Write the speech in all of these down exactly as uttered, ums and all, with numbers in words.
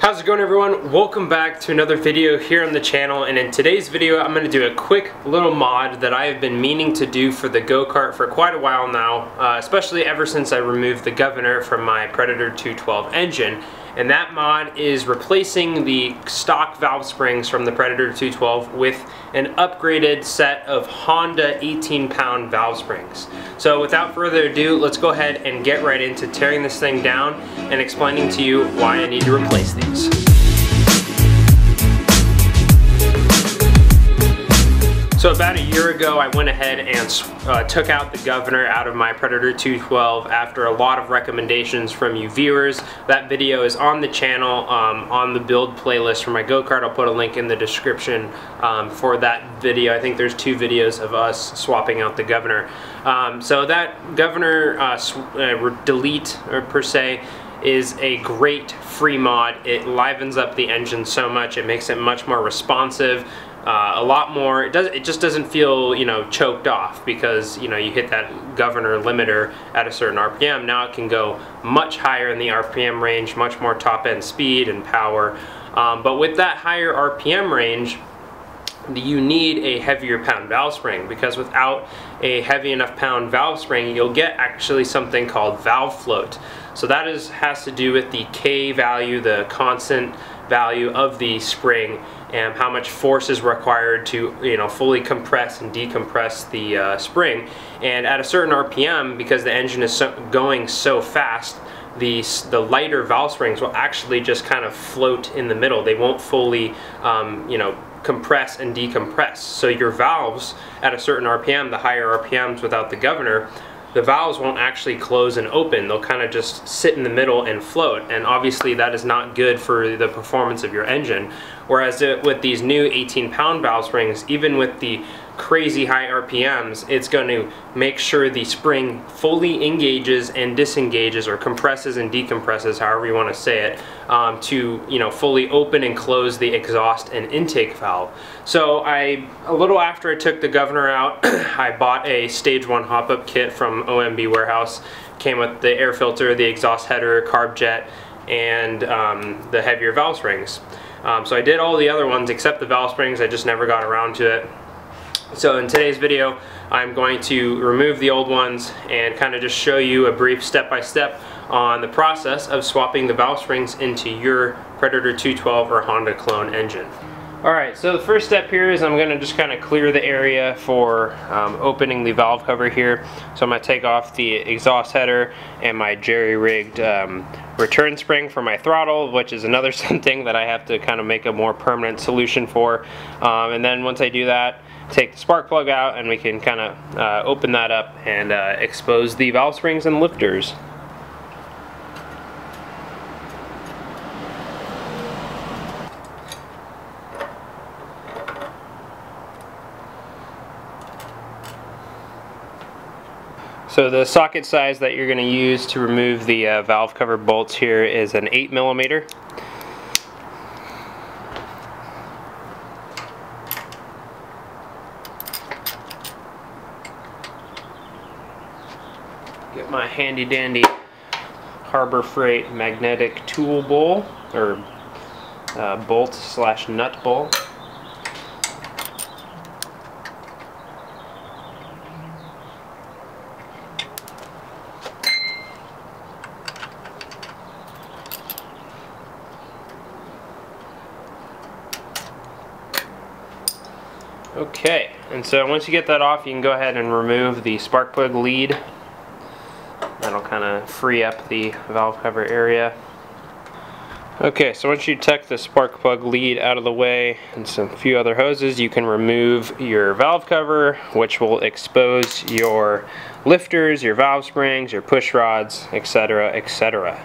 How's it going, everyone? Welcome back to another video here on the channel, and in today's video I'm going to do a quick little mod that I have been meaning to do for the go-kart for quite a while now, uh, especially ever since I removed the governor from my Predator two twelve engine. And that mod is replacing the stock valve springs from the Predator two twelve with an upgraded set of Honda eighteen pound valve springs. So without further ado, let's go ahead and get right into tearing this thing down and explaining to you why I need to replace these. So about a year ago, I went ahead and uh, took out the governor out of my Predator two twelve after a lot of recommendations from you viewers. That video is on the channel, um, on the build playlist for my go-kart. I'll put a link in the description um, for that video. I think there's two videos of us swapping out the governor. Um, so that governor uh, uh, delete, or per se, is a great free mod. It livens up the engine so much. It makes it much more responsive. Uh, a lot more. It does. It just doesn't feel, you know, choked off because, you know, you hit that governor limiter at a certain R P M. Now it can go much higher in the R P M range, much more top end speed and power. Um, but with that higher R P M range, you need a heavier pound valve spring, because without a heavy enough pound valve spring, you'll get actually something called valve float. So that is has to do with the K value, the constant value of the spring, and how much force is required to, you know, fully compress and decompress the uh, spring. And at a certain R P M, because the engine is so, going so fast, the, the lighter valve springs will actually just kind of float in the middle. They won't fully, um, you know, compress and decompress. So your valves at a certain R P M, the higher R P Ms without the governor, the valves won't actually close and open. They'll kind of just sit in the middle and float, and obviously that is not good for the performance of your engine. Whereas with these new eighteen pound valve springs, even with the crazy high R P Ms, it's going to make sure the spring fully engages and disengages, or compresses and decompresses, however you want to say it, um, to, you know, fully open and close the exhaust and intake valve. So I, a little after I took the governor out, I bought a stage one hop-up kit from O M B Warehouse. Came with the air filter, the exhaust header, carb jet, and um, the heavier valve springs. Um, so I did all the other ones except the valve springs. I just never got around to it. So in today's video, I'm going to remove the old ones and kind of just show you a brief step-by-step on the process of swapping the valve springs into your Predator two twelve or Honda clone engine. Alright, so the first step here is I'm going to just kind of clear the area for um, opening the valve cover here. So I'm going to take off the exhaust header and my jerry-rigged um, return spring for my throttle, which is another something that I have to kind of make a more permanent solution for. Um, and then once I do that, take the spark plug out and we can kind of uh, open that up and uh, expose the valve springs and lifters. So the socket size that you're going to use to remove the uh, valve cover bolts here is an eight millimeter. Get my handy dandy Harbor Freight magnetic tool bowl, or uh, bolt slash nut bowl. Okay, and so once you get that off, you can go ahead and remove the spark plug lead. That'll kind of free up the valve cover area. Okay, so once you tuck the spark plug lead out of the way and some few other hoses, you can remove your valve cover, which will expose your lifters, your valve springs, your push rods, et cetera, et cetera.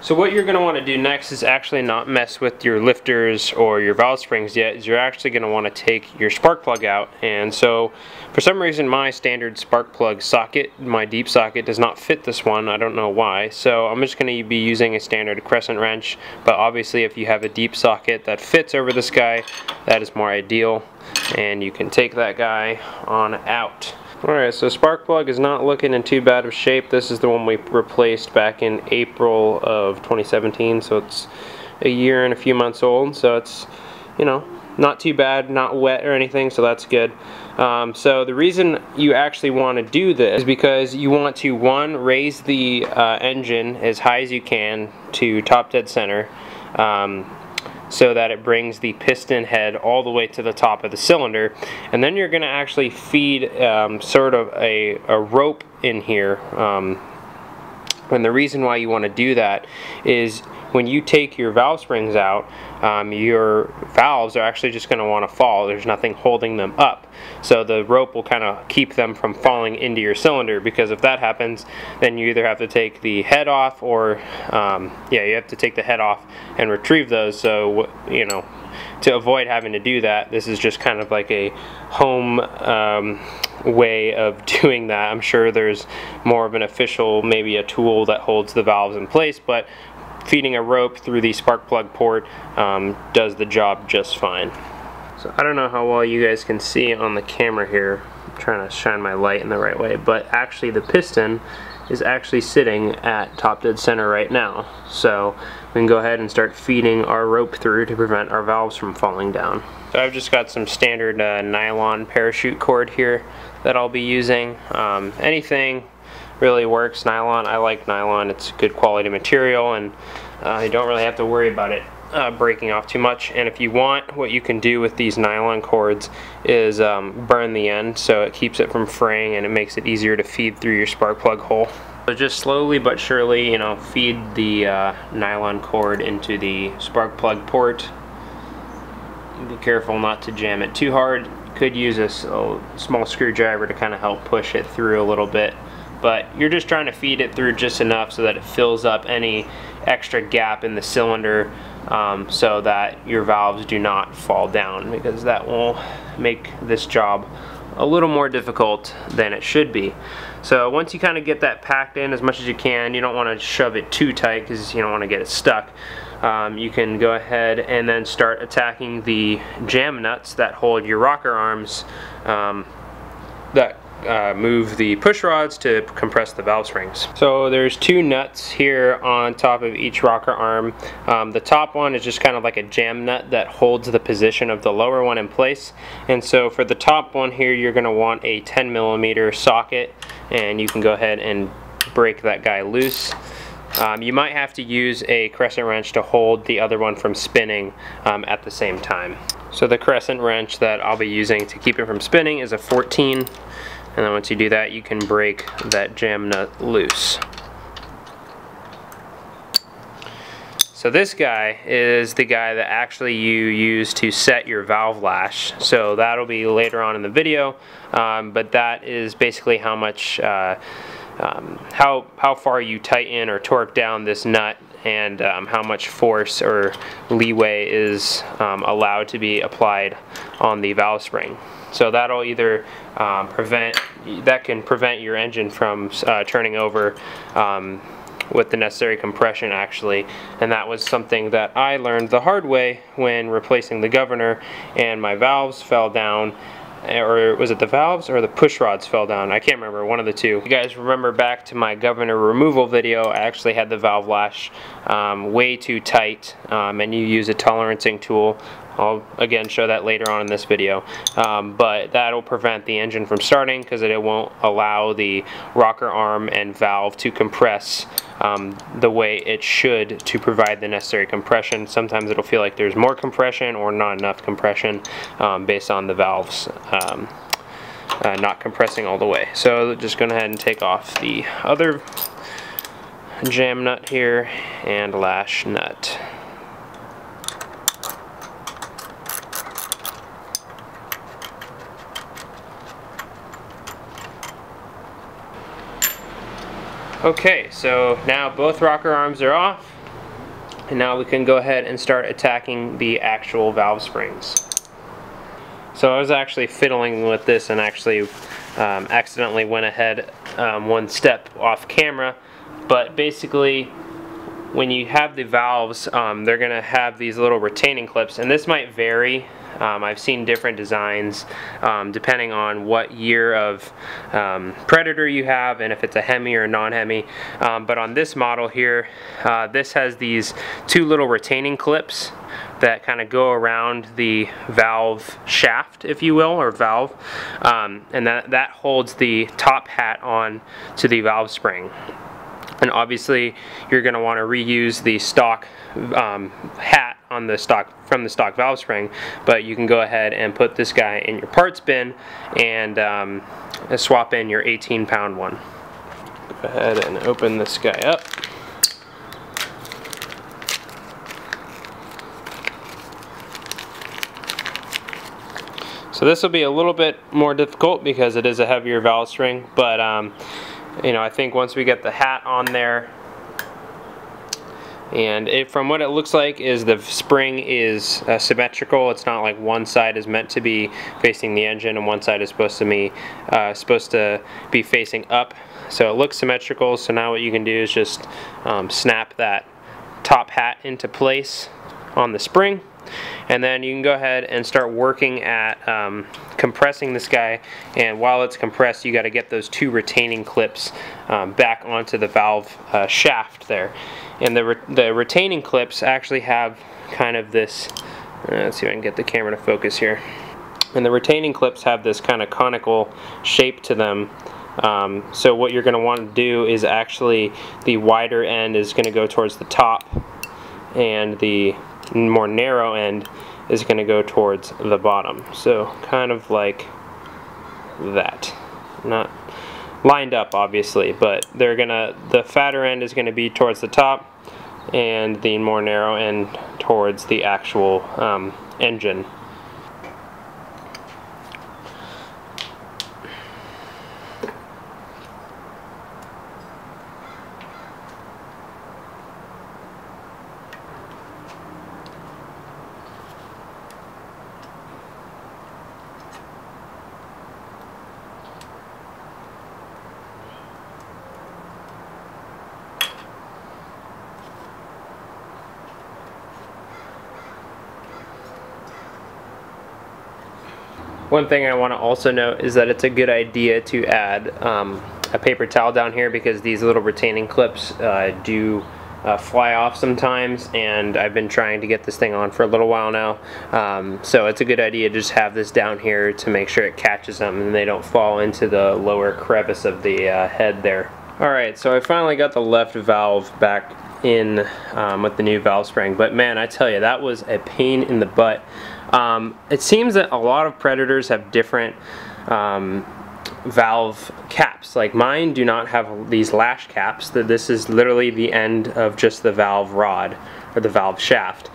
So what you're going to want to do next is actually not mess with your lifters or your valve springs yet, is you're actually going to want to take your spark plug out. And so for some reason my standard spark plug socket, my deep socket, does not fit this one. I don't know why. So I'm just going to be using a standard crescent wrench, but obviously if you have a deep socket that fits over this guy, that is more ideal. And you can take that guy on out. Alright, so spark plug is not looking in too bad of shape. This is the one we replaced back in April of twenty seventeen, so it's a year and a few months old, so it's, you know, not too bad, not wet or anything, so that's good. Um, so the reason you actually want to do this is because you want to, one, raise the uh, engine as high as you can to top dead center, um, so that it brings the piston head all the way to the top of the cylinder, and then you're going to actually feed um, sort of a, a rope in here. Um, and the reason why you want to do that is when you take your valve springs out, um, your valves are actually just going to want to fall. There's nothing holding them up, so the rope will kind of keep them from falling into your cylinder, because if that happens, then you either have to take the head off or um, yeah, you have to take the head off and retrieve those. So, you know, to avoid having to do that, this is just kind of like a home um, way of doing that. I'm sure there's more of an official, maybe a tool that holds the valves in place, but feeding a rope through the spark plug port um, does the job just fine. So I don't know how well you guys can see on the camera here. I'm trying to shine my light in the right way, but actually the piston is actually sitting at top dead center right now. So we can go ahead and start feeding our rope through to prevent our valves from falling down. So I've just got some standard uh, nylon parachute cord here that I'll be using. Um, anything really works. Nylon, I like nylon. It's good quality material, and uh, you don't really have to worry about it uh, breaking off too much. And if you want, what you can do with these nylon cords is um, burn the end, so it keeps it from fraying and it makes it easier to feed through your spark plug hole. So just slowly but surely, you know, feed the uh, nylon cord into the spark plug port. Be careful not to jam it too hard. Could use a small screwdriver to kind of help push it through a little bit, but you're just trying to feed it through just enough so that it fills up any extra gap in the cylinder, um, so that your valves do not fall down, because that will make this job a little more difficult than it should be. So once you kind of get that packed in as much as you can, you don't want to shove it too tight because you don't want to get it stuck. Um, you can go ahead and then start attacking the jam nuts that hold your rocker arms um, that Uh, move the push rods to compress the valve springs. So there's two nuts here on top of each rocker arm. Um, the top one is just kind of like a jam nut that holds the position of the lower one in place. And so for the top one here, you're going to want a ten millimeter socket, and you can go ahead and break that guy loose. Um, you might have to use a crescent wrench to hold the other one from spinning um, at the same time. So the crescent wrench that I'll be using to keep it from spinning is a fourteen. And then once you do that, you can break that jam nut loose. So this guy is the guy that actually you use to set your valve lash. So that'll be later on in the video, um, but that is basically how much, uh, um, how, how far you tighten or torque down this nut, and um, how much force or leeway is um, allowed to be applied on the valve spring. So that'll either um, prevent, that can prevent your engine from uh, turning over um, with the necessary compression, actually. And that was something that I learned the hard way when replacing the governor, and my valves fell down, or was it the valves or the push rods fell down? I can't remember, one of the two. You guys remember back to my governor removal video, I actually had the valve lash um, way too tight, um, and you use a tolerancing tool. I'll again show that later on in this video, um, but that'll prevent the engine from starting because it won't allow the rocker arm and valve to compress um, the way it should to provide the necessary compression. Sometimes it'll feel like there's more compression or not enough compression um, based on the valves um, uh, not compressing all the way. So just go ahead and take off the other jam nut here and lash nut. Okay, so now both rocker arms are off, and now we can go ahead and start attacking the actual valve springs. So I was actually fiddling with this and actually um, accidentally went ahead um, one step off camera, but basically when you have the valves, um, they're going to have these little retaining clips, and this might vary Um, I've seen different designs um, depending on what year of um, Predator you have and if it's a Hemi or a non-Hemi. Um, but on this model here, uh, this has these two little retaining clips that kind of go around the valve shaft, if you will, or valve, um, and that, that holds the top hat on to the valve spring. And obviously you're going to want to reuse the stock um, hat on the stock from the stock valve spring, but you can go ahead and put this guy in your parts bin and um, swap in your eighteen pound one. Go ahead and open this guy up. So this will be a little bit more difficult because it is a heavier valve spring, but um, you know, I think once we get the hat on there, and it, from what it looks like, is the spring is uh, symmetrical. It's not like one side is meant to be facing the engine and one side is supposed to be uh, supposed to be facing up. So it looks symmetrical. So now what you can do is just um, snap that top hat into place on the spring. And then you can go ahead and start working at um, compressing this guy, and while it's compressed you got to get those two retaining clips um, back onto the valve uh, shaft there. And the, re the retaining clips actually have kind of this, uh, let's see if I can get the camera to focus here, and the retaining clips have this kind of conical shape to them. Um, so what you're going to want to do is actually the wider end is going to go towards the top and the more narrow end is going to go towards the bottom, so kind of like that, not lined up obviously, but they're gonna, the fatter end is going to be towards the top and the more narrow end towards the actual um, engine. One thing I want to also note is that it's a good idea to add um, a paper towel down here, because these little retaining clips uh, do uh, fly off sometimes, and I've been trying to get this thing on for a little while now. Um, so it's a good idea to just have this down here to make sure it catches them and they don't fall into the lower crevice of the uh, head there. Alright, so I finally got the left valve back in um, with the new valve spring, but man, I tell you, that was a pain in the butt. Um, it seems that a lot of Predators have different um, valve caps. Like mine do not have these lash caps. This is literally the end of just the valve rod or the valve shaft.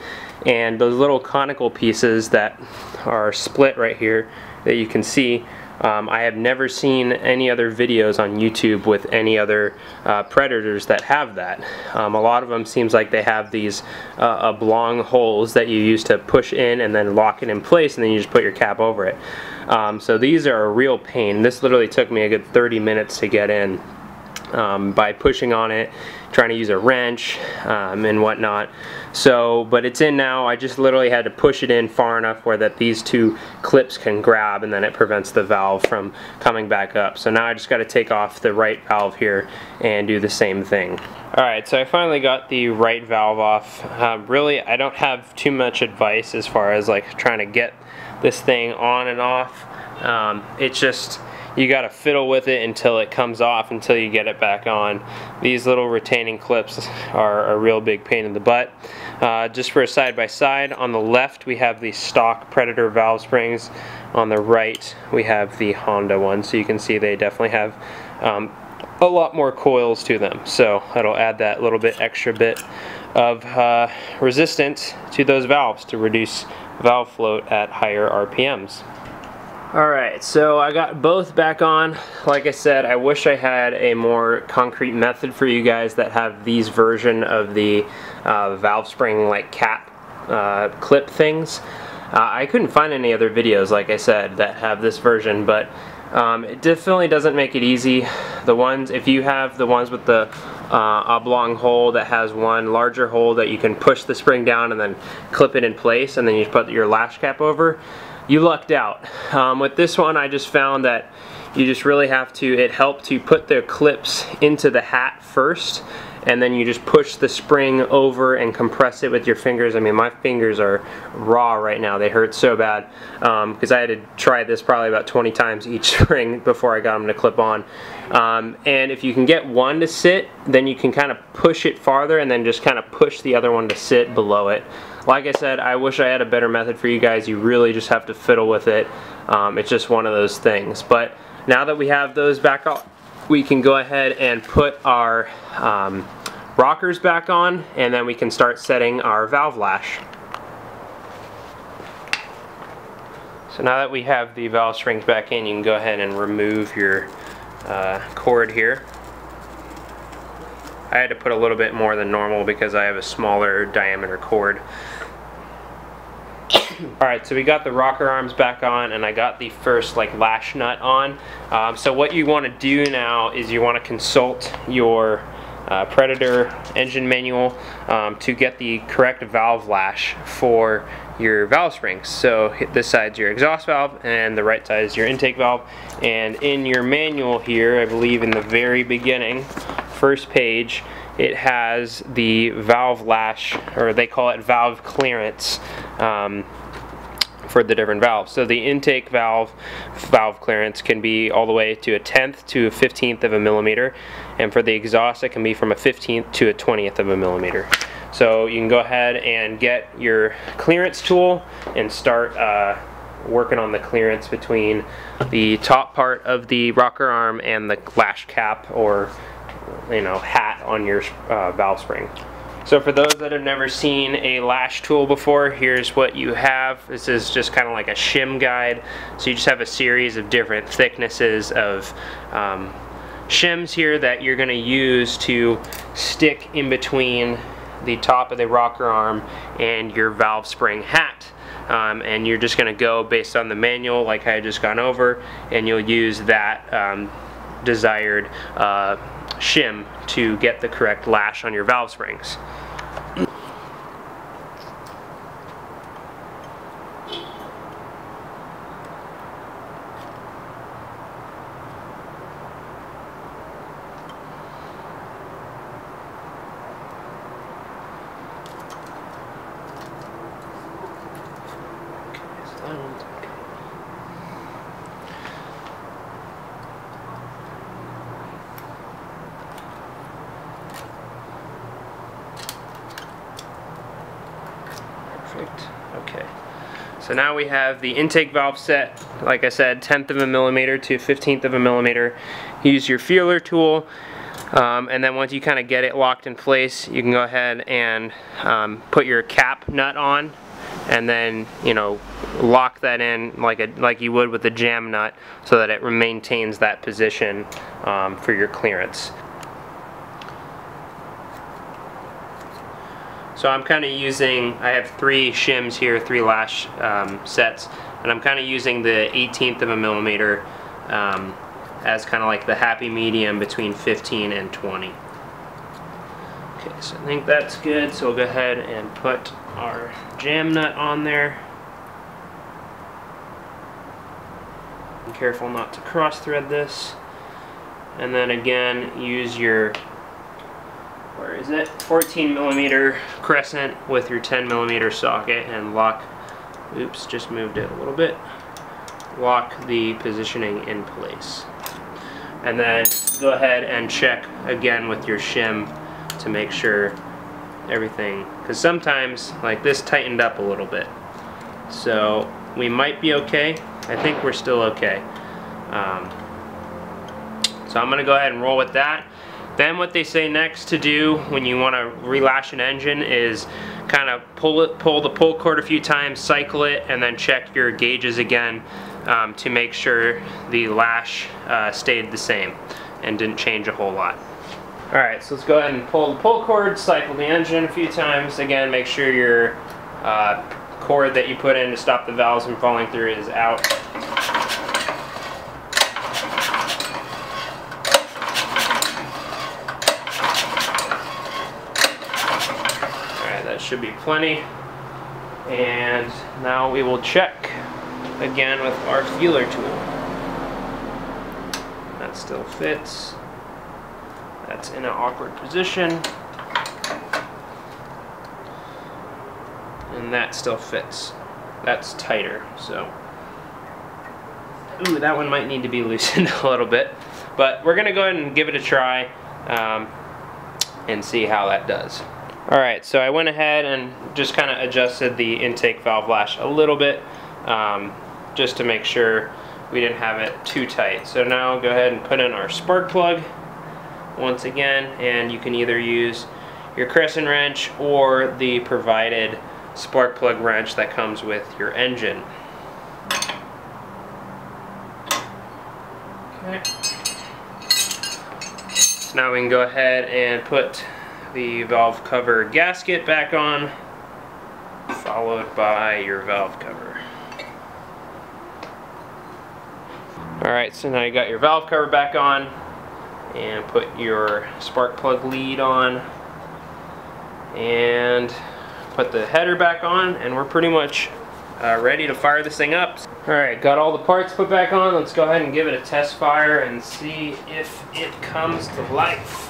And those little conical pieces that are split right here that you can see, Um, I have never seen any other videos on YouTube with any other uh, Predators that have that. Um, a lot of them seems like they have these uh, oblong holes that you use to push in and then lock it in place, and then you just put your cap over it. Um, so these are a real pain. This literally took me a good thirty minutes to get in um, by pushing on it, trying to use a wrench um, and whatnot. So, but it's in now. I just literally had to push it in far enough where that these two clips can grab, and then it prevents the valve from coming back up. So now I just got to take off the right valve here and do the same thing. Alright, so I finally got the right valve off. Um, really, I don't have too much advice as far as like trying to get this thing on and off. Um, it's just, you got to fiddle with it until it comes off, until you get it back on. These little retaining clips are a real big pain in the butt. Uh, just for a side by side, on the left we have the stock Predator valve springs. On the right we have the Honda one, so you can see they definitely have um, a lot more coils to them. So that'll add that little bit extra bit of uh, resistance to those valves to reduce valve float at higher R P Ms. Alright, so I got both back on. Like I said, I wish I had a more concrete method for you guys that have these version of the uh, valve spring like cap uh, clip things. Uh, I couldn't find any other videos, like I said, that have this version, but Um, it definitely doesn't make it easy. The ones, if you have the ones with the uh, oblong hole that has one larger hole that you can push the spring down and then clip it in place and then you put your lash cap over, you lucked out. Um, with this one I just found that you just really have to, it helped to put the clips into the hat first and then you just push the spring over and compress it with your fingers. I mean, my fingers are raw right now. They hurt so bad because um, I had to try this probably about twenty times each spring before I got them to clip on. Um, and if you can get one to sit, then you can kind of push it farther and then just kind of push the other one to sit below it. Like I said, I wish I had a better method for you guys. You really just have to fiddle with it. Um, it's just one of those things. But now that we have those back out, we can go ahead and put our um, rockers back on, and then we can start setting our valve lash. So now that we have the valve springs back in, you can go ahead and remove your uh, cord here. I had to put a little bit more than normal because I have a smaller diameter cord. Alright, so we got the rocker arms back on and I got the first like lash nut on. Um, so what you want to do now is you want to consult your uh, Predator engine manual um, to get the correct valve lash for your valve springs. So this side's your exhaust valve and the right side is your intake valve. And in your manual here, I believe in the very beginning, first page, it has the valve lash, or they call it valve clearance um, for the different valves. So the intake valve valve clearance can be all the way to a tenth to a fifteenth of a millimeter, and for the exhaust it can be from a fifteenth to a twentieth of a millimeter. So you can go ahead and get your clearance tool and start uh, working on the clearance between the top part of the rocker arm and the lash cap, or you know, hat on your uh, valve spring. So for those that have never seen a lash tool before, here's what you have. This is just kind of like a shim guide. So you just have a series of different thicknesses of um, shims here that you're going to use to stick in between the top of the rocker arm and your valve spring hat. Um, and you're just going to go based on the manual like I just gone over, and you'll use that um, desired uh, shim to get the correct lash on your valve springs. Okay, so now we have the intake valve set. Like I said, tenth of a millimeter to fifteenth of a millimeter. Use your feeler tool, um, and then once you kind of get it locked in place, you can go ahead and um, put your cap nut on, and then you know lock that in like a like you would with a jam nut, so that it maintains that position um, for your clearance. So I'm kind of using, I have three shims here, three lash um, sets, and I'm kind of using the eighteenth of a millimeter um, as kind of like the happy medium between fifteen and twenty. Okay, so I think that's good, so we'll go ahead and put our jam nut on there. Be careful not to cross thread this. And then again, use your Where is it? fourteen millimeter crescent with your ten millimeter socket and lock. Oops, just moved it a little bit. Lock the positioning in place, and then go ahead and check again with your shim to make sure everything. Because sometimes, like this, tightened up a little bit, so we might be okay. I think we're still okay. Um, so I'm gonna go ahead and roll with that. Then what they say next to do when you want to relash an engine is kind of pull it, pull the pull cord a few times, cycle it, and then check your gauges again um, to make sure the lash uh, stayed the same and didn't change a whole lot. Alright, so let's go ahead and pull the pull cord, cycle the engine a few times. Again, make sure your uh, cord that you put in to stop the valves from falling through is out. should be plenty. And now we will check again with our feeler tool. That still fits. That's in an awkward position. And that still fits. That's tighter, so. Ooh, that one might need to be loosened a little bit. But we're gonna go ahead and give it a try um, and see how that does. Alright, so I went ahead and just kind of adjusted the intake valve lash a little bit um, just to make sure we didn't have it too tight. So now go ahead and put in our spark plug once again, and you can either use your crescent wrench or the provided spark plug wrench that comes with your engine. Okay. So now we can go ahead and put the valve cover gasket back on, followed by your valve cover. Alright, so now you got your valve cover back on, and put your spark plug lead on, and put the header back on, and we're pretty much uh, ready to fire this thing up. Alright, got all the parts put back on. Let's go ahead and give it a test fire and see if it comes to life.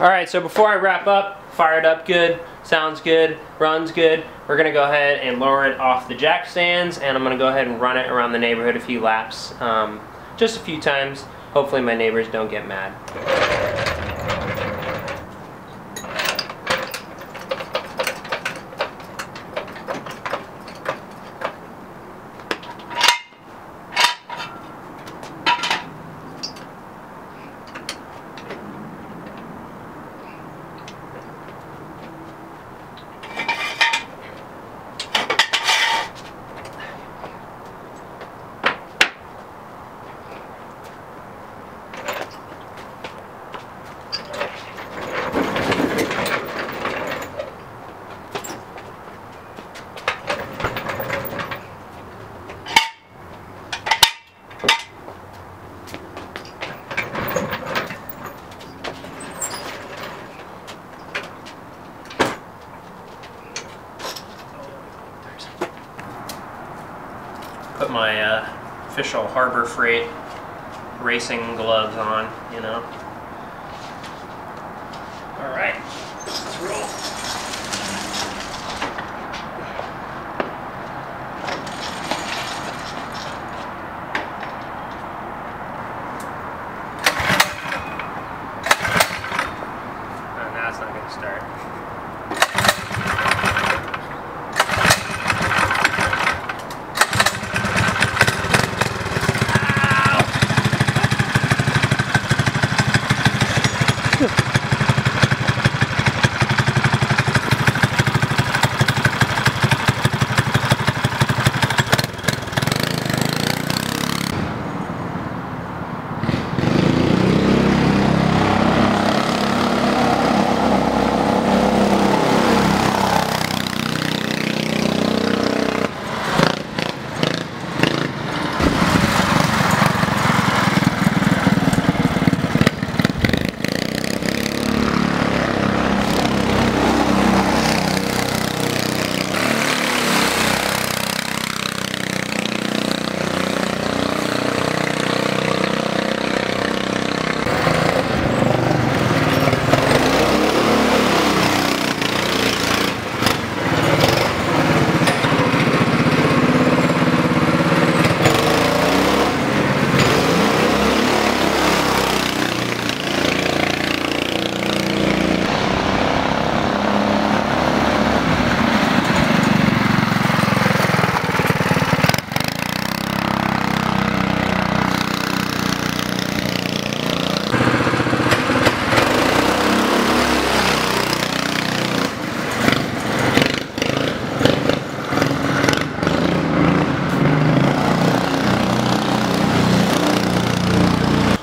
Alright, so before I wrap up, fired up good, sounds good, runs good, we're going to go ahead and lower it off the jack stands, and I'm going to go ahead and run it around the neighborhood a few laps, um, just a few times. Hopefully my neighbors don't get mad. Put my uh, official Harbor Freight racing gloves on, you know. All right, let's roll.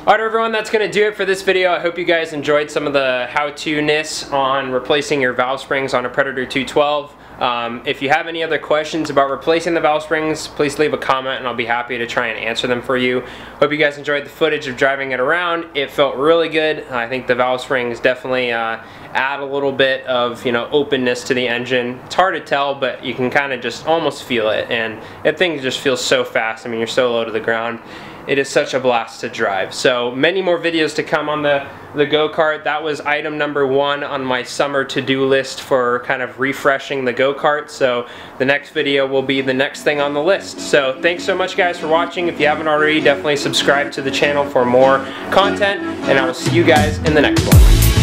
Alright everyone, that's going to do it for this video. I hope you guys enjoyed some of the how-to-ness on replacing your valve springs on a Predator two twelve. Um, if you have any other questions about replacing the valve springs, please leave a comment and I'll be happy to try and answer them for you. Hope you guys enjoyed the footage of driving it around. It felt really good. I think the valve springs definitely uh, add a little bit of, you know, openness to the engine. It's hard to tell, but you can kind of just almost feel it, and that thing just feels so fast. I mean, you're so low to the ground. It is such a blast to drive. So many more videos to come on the, the go-kart. That was item number one on my summer to-do list for kind of refreshing the go-kart. So the next video will be the next thing on the list. So thanks so much guys for watching. If you haven't already, definitely subscribe to the channel for more content, and I will see you guys in the next one.